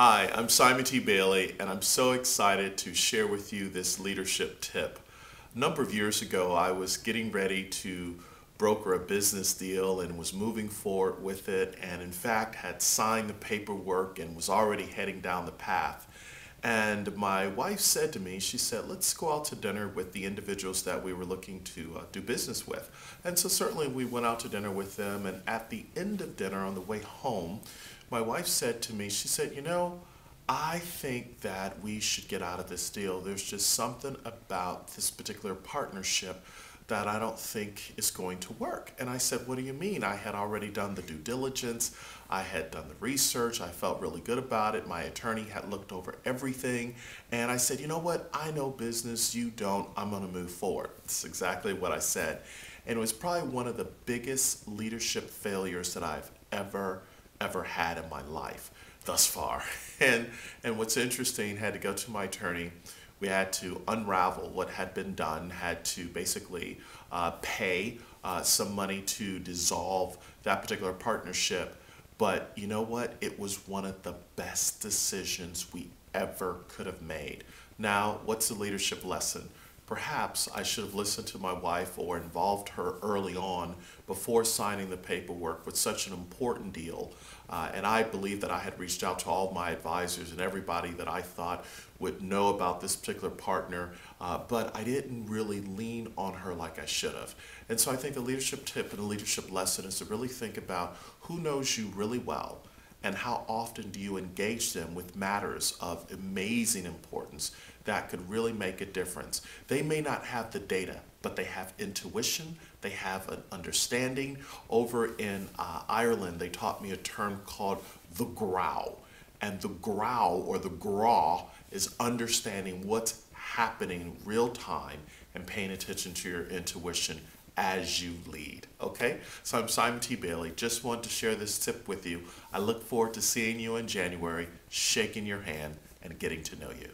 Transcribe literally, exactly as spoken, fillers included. Hi, I'm Simon T. Bailey, and I'm so excited to share with you this leadership tip. A number of years ago, I was getting ready to broker a business deal and was moving forward with it, and in fact had signed the paperwork and was already heading down the path. And my wife said to me, she said, let's go out to dinner with the individuals that we were looking to uh, do business with. And so certainly we went out to dinner with them, and at the end of dinner on the way home, my wife said to me, she said, you know, I think that we should get out of this deal. There's just something about this particular partnership that I don't think is going to work. And I said, what do you mean? I had already done the due diligence. I had done the research. I felt really good about it. My attorney had looked over everything. And I said, you know what? I know business. You don't. I'm going to move forward. That's exactly what I said. And it was probably one of the biggest leadership failures that I've ever ever had in my life thus far. And, and what's interesting, had to go to my attorney. We had to unravel what had been done, had to basically uh, pay uh, some money to dissolve that particular partnership. But you know what? It was one of the best decisions we ever could have made. Now, what's the leadership lesson? Perhaps I should have listened to my wife or involved her early on before signing the paperwork with such an important deal. Uh, and I believe that I had reached out to all my advisors and everybody that I thought would know about this particular partner, uh, but I didn't really lean on her like I should have. And so I think the leadership tip and the leadership lesson is to really think about who knows you really well, and how often do you engage them with matters of amazing importance that could really make a difference. They may not have the data, but they have intuition, they have an understanding. Over in uh, Ireland, they taught me a term called the growl. And the growl, or the growl, is understanding what's happening real time and paying attention to your intuition as you lead. Okay? So I'm Simon T. Bailey. Just wanted to share this tip with you. I look forward to seeing you in January, shaking your hand, and getting to know you.